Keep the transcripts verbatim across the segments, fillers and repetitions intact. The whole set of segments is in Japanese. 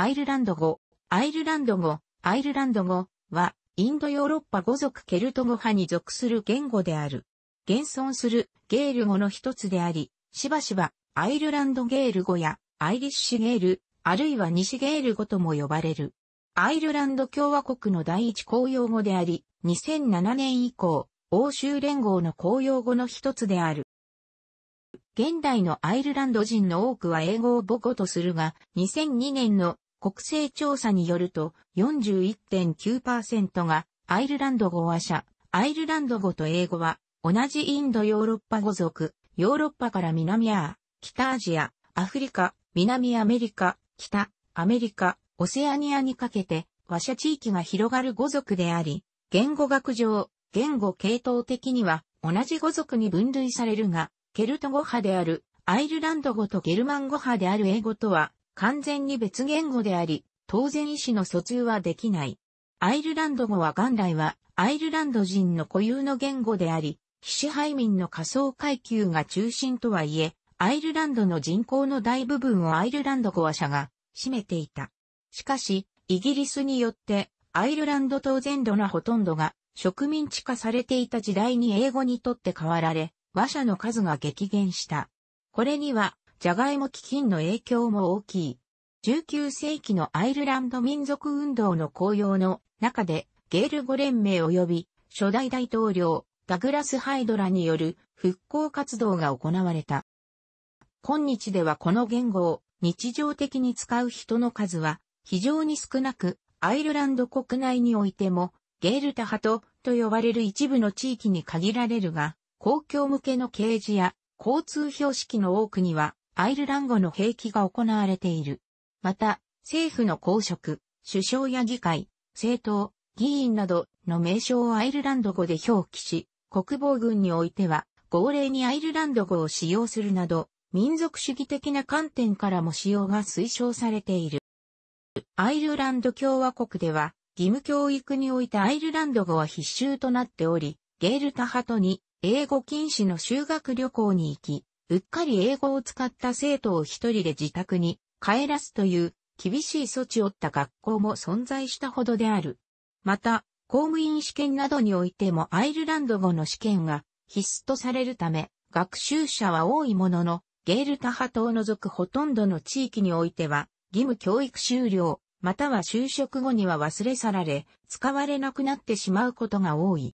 アイルランド語。アイルランド語、アイルランド語は、インドヨーロッパ語族ケルト語派に属する言語である。現存するゲール語の一つであり、しばしばアイルランドゲール語やアイリッシュゲール、あるいは西ゲール語とも呼ばれる。アイルランド共和国の第一公用語であり、にせんななねん以降、欧州連合の公用語の一つである。現代のアイルランド人の多くは英語を母語とするが、にせんにねんの国勢調査によると よんじゅういってんきゅうパーセント がアイルランド語話者。アイルランド語と英語は同じインドヨーロッパ語族、ヨーロッパから南ア、北アジア、アフリカ、南アメリカ、北アメリカ、オセアニアにかけて話者地域が広がる語族であり、言語学上、言語系統的には同じ語族に分類されるが、ケルト語派であるアイルランド語とゲルマン語派である英語とは、完全に別言語であり、当然意思の疎通はできない。アイルランド語は元来はアイルランド人の固有の言語であり、非支配民の下層階級が中心とはいえ、アイルランドの人口の大部分をアイルランド語話者が占めていた。しかし、イギリスによってアイルランド島全土のほとんどが植民地化されていた時代に英語にとって代わられ、話者の数が激減した。これには、ジャガイモ飢饉の影響も大きい。じゅうきゅうせいきのアイルランド民族運動の綱要の中で、ゲール語連盟及び初代大統領ダグラス・ハイドらによる復興活動が行われた。今日ではこの言語を日常的に使う人の数は非常に少なく、アイルランド国内においてもゲールタハトと呼ばれる一部の地域に限られるが、公共向けの掲示や交通標識の多くには、アイルランド語の併記が行われている。また、政府の公職、首相や議会、政党、議員などの名称をアイルランド語で表記し、国防軍においては、号令にアイルランド語を使用するなど、民族主義的な観点からも使用が推奨されている。アイルランド共和国では、義務教育においてアイルランド語は必修となっており、ゲールタハトに、英語禁止の修学旅行に行き、うっかり英語を使った生徒を一人で自宅に帰らすという厳しい措置を負った学校も存在したほどである。また、公務員試験などにおいてもアイルランド語の試験が必須とされるため、学習者は多いものの、ゲールタハトを除くほとんどの地域においては、義務教育終了、または就職後には忘れ去られ、使われなくなってしまうことが多い。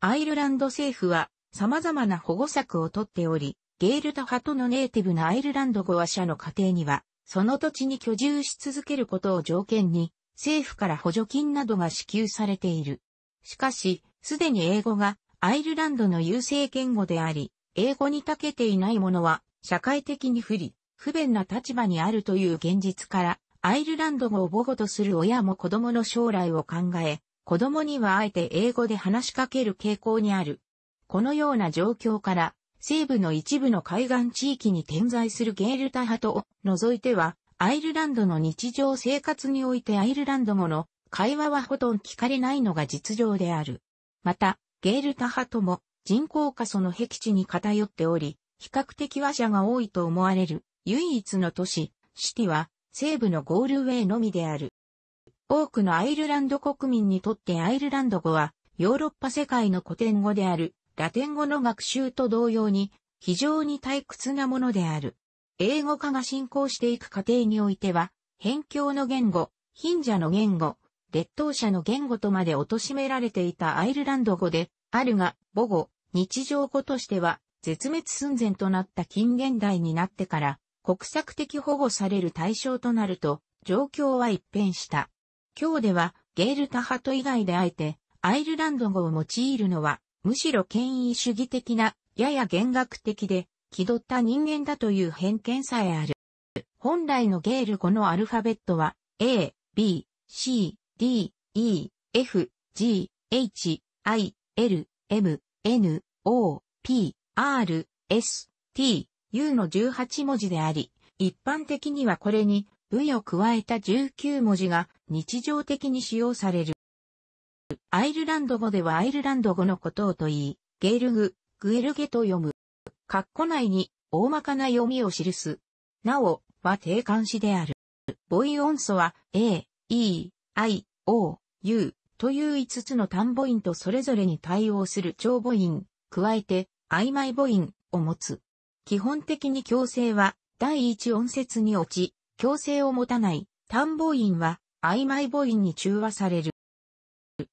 アイルランド政府は様々な保護策をとっており、ゲールタハトのネイティブなアイルランド語話者の家庭には、その土地に居住し続けることを条件に、政府から補助金などが支給されている。しかし、すでに英語がアイルランドの優勢言語であり、英語に長けていない者は、社会的に不利、不便な立場にあるという現実から、アイルランド語を母語とする親も子供の将来を考え、子供にはあえて英語で話しかける傾向にある。このような状況から、西部の一部の海岸地域に点在するゲールタハトを除いては、アイルランドの日常生活においてアイルランド語の会話はほとんど聞かれないのが実情である。また、ゲールタハトも人口過疎の僻地に偏っており、比較的話者が多いと思われる唯一の都市、シティは西部のゴールウェイのみである。多くのアイルランド国民にとってアイルランド語はヨーロッパ世界の古典語である。ラテン語の学習と同様に非常に退屈なものである。英語化が進行していく過程においては、辺境の言語、貧者の言語、劣等者の言語とまで貶められていたアイルランド語であるが、母語、日常語としては絶滅寸前となった近現代になってから国策的保護される対象となると状況は一変した。今日ではゲールタハト以外であえてアイルランド語を用いるのは、むしろ権威主義的な、やや厳格的で、気取った人間だという偏見さえある。本来のゲール語のアルファベットは、A、B、C、D、E、F、G、H、I、L、M、N、O、P、R、S、T、U のじゅうはちもじであり、一般的にはこれに、V を加えたじゅうきゅうもじが日常的に使用される。アイルランド語ではアイルランド語のことをと言い、ゲールグ、グエルゲと読む。括弧内に大まかな読みを記す。なお、は定冠詞である。母位音素は A、E、I、O、U といういつつの単母音とそれぞれに対応する長母音、加えて曖昧母音を持つ。基本的に強制は第一音節に落ち、強制を持たない単母音は曖昧母音に中和される。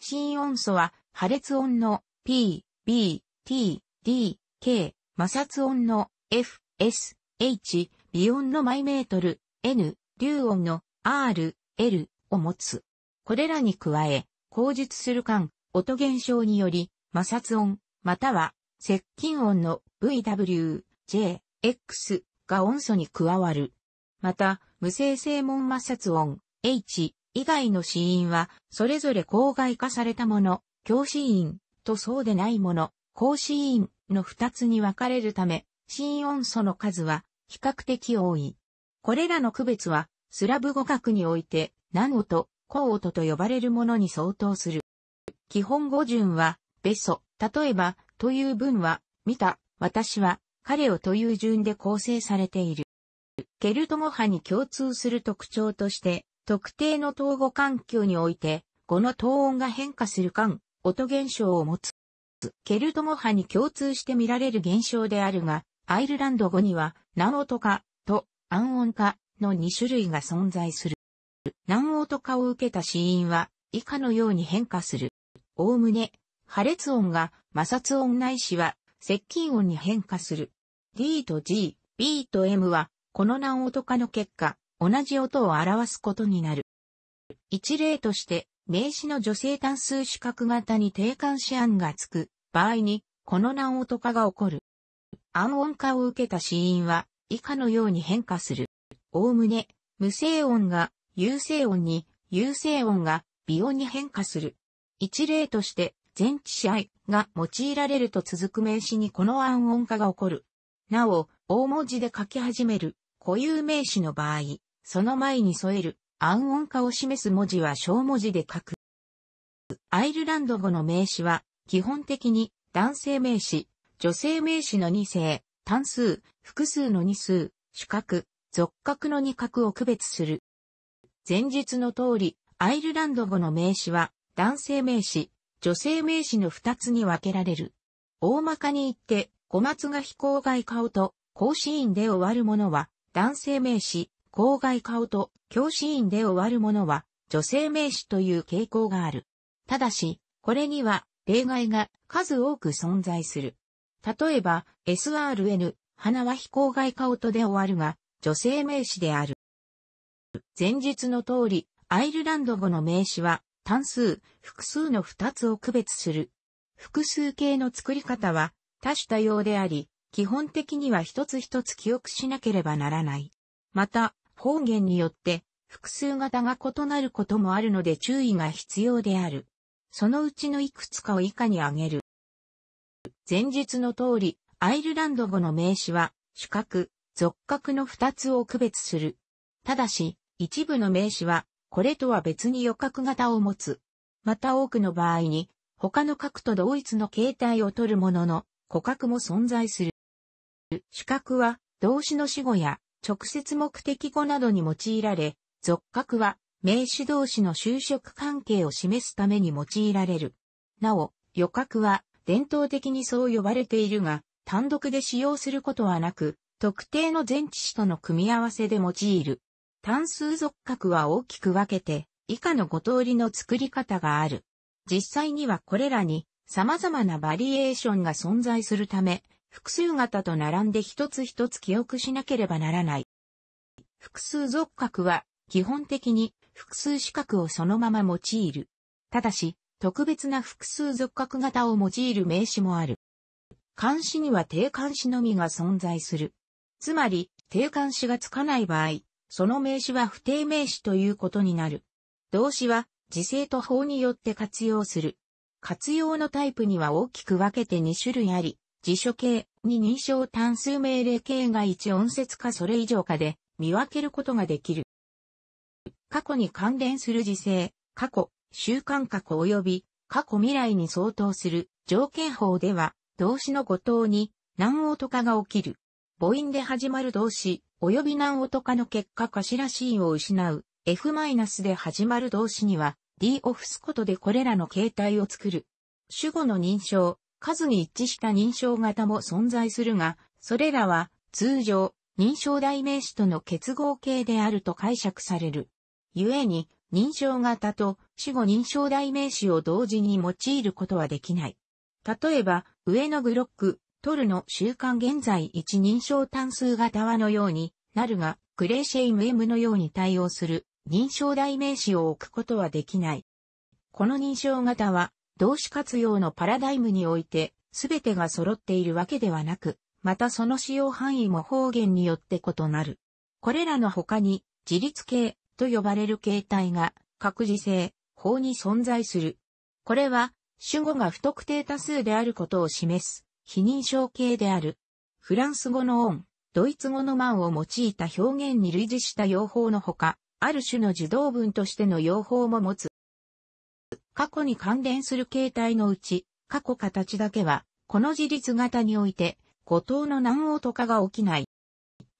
子音素は破裂音の P、B、T、D、K、摩擦音の F、S、H、鼻音のマイメートル、N、隆音の R、L を持つ。これらに加え、口述する間、音現象により、摩擦音、または接近音の ブイダブリュー、J、X が音素に加わる。また、無声声紋摩擦音、H 以外の子音は、それぞれ口外化されたもの、強子音とそうでないもの、後子音の二つに分かれるため、子音素の数は比較的多い。これらの区別は、スラブ語学において、軟音、硬音と呼ばれるものに相当する。基本語順は、べそ、例えば、という文は、見た、私は、彼をという順で構成されている。ケルト語派に共通する特徴として、特定の統合環境において、語の等音が変化する間、音現象を持つ。ケルト語派に共通して見られる現象であるが、アイルランド語には、軟音化と暗音化のに種類が存在する。軟音化を受けた子音は以下のように変化する。おおむね、破裂音が摩擦音ないしは接近音に変化する。D と G、B と M はこの軟音化の結果、同じ音を表すことになる。一例として、名詞の女性単数主格型に定冠詞案がつく場合に、この軟音化が起こる。暗音化を受けた子音は以下のように変化する。おおむね、無声音が有声音に、有声音が鼻音に変化する。一例として、前置詞 I が用いられると続く名詞にこの暗音化が起こる。なお、大文字で書き始める固有名詞の場合、その前に添える暗音化を示す文字は小文字で書く。アイルランド語の名詞は、基本的に男性名詞、女性名詞の二声、単数、複数の二数、主格、属格の二格を区別する。前述の通り、アイルランド語の名詞は、男性名詞、女性名詞の二つに分けられる。大まかに言って、小松が非口外化音と、後子音で終わるものは、男性名詞、口外化音と、強子音で終わるものは、女性名詞という傾向がある。ただし、これには、例外が数多く存在する。例えば、エスアールエヌ、花は非口外化音で終わるが、女性名詞である。前述の通り、アイルランド語の名詞は、単数、複数の二つを区別する。複数形の作り方は、多種多様であり、基本的には一つ一つ記憶しなければならない。また、方言によって、複数型が異なることもあるので注意が必要である。そのうちのいくつかを以下に挙げる。前述の通り、アイルランド語の名詞は、主格、属格の二つを区別する。ただし、一部の名詞は、これとは別に予格型を持つ。また多くの場合に、他の格と同一の形態を取るものの、個格も存在する。主格は、動詞の死語や、直接目的語などに用いられ、属格は、名詞同士の就職関係を示すために用いられる。なお、予格は、伝統的にそう呼ばれているが、単独で使用することはなく、特定の前置詞との組み合わせで用いる。単数属格は大きく分けて、以下のご通りの作り方がある。実際にはこれらに様々なバリエーションが存在するため、複数型と並んで一つ一つ記憶しなければならない。複数属格は、基本的に複数主格をそのまま用いる。ただし、特別な複数属格型を用いる名詞もある。冠詞には定冠詞のみが存在する。つまり、定冠詞がつかない場合、その名詞は不定名詞ということになる。動詞は、時制と法によって活用する。活用のタイプには大きく分けてに種類あり、辞書形に認証単数命令形がいち音節かそれ以上かで見分けることができる。過去に関連する時制、過去、習慣過去及び過去未来に相当する条件法では動詞の語頭に軟音化が起きる。母音で始まる動詞、及び何音かの結果頭 C を失う F- で始まる動詞には D を付すことでこれらの形態を作る。主語の認証、数に一致した認証型も存在するが、それらは通常、認証代名詞との結合形であると解釈される。故に、認証型と主語認証代名詞を同時に用いることはできない。例えば、上のブロック、取るの習慣現在一認証単数型はのようになるが、クレーシェイム M のように対応する認証代名詞を置くことはできない。この認証型は、動詞活用のパラダイムにおいて、すべてが揃っているわけではなく、またその使用範囲も方言によって異なる。これらの他に、自律形と呼ばれる形態が、各自性法に存在する。これは、主語が不特定多数であることを示す、非認証形である。フランス語のオン、ドイツ語のマンを用いた表現に類似した用法のほか、ある種の受動文としての用法も持つ。過去に関連する形態のうち、過去形だけは、この自律型において、誤答の何音かが起きない。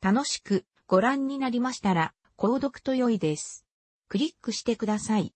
楽しくご覧になりましたら、購読と良いです。クリックしてください。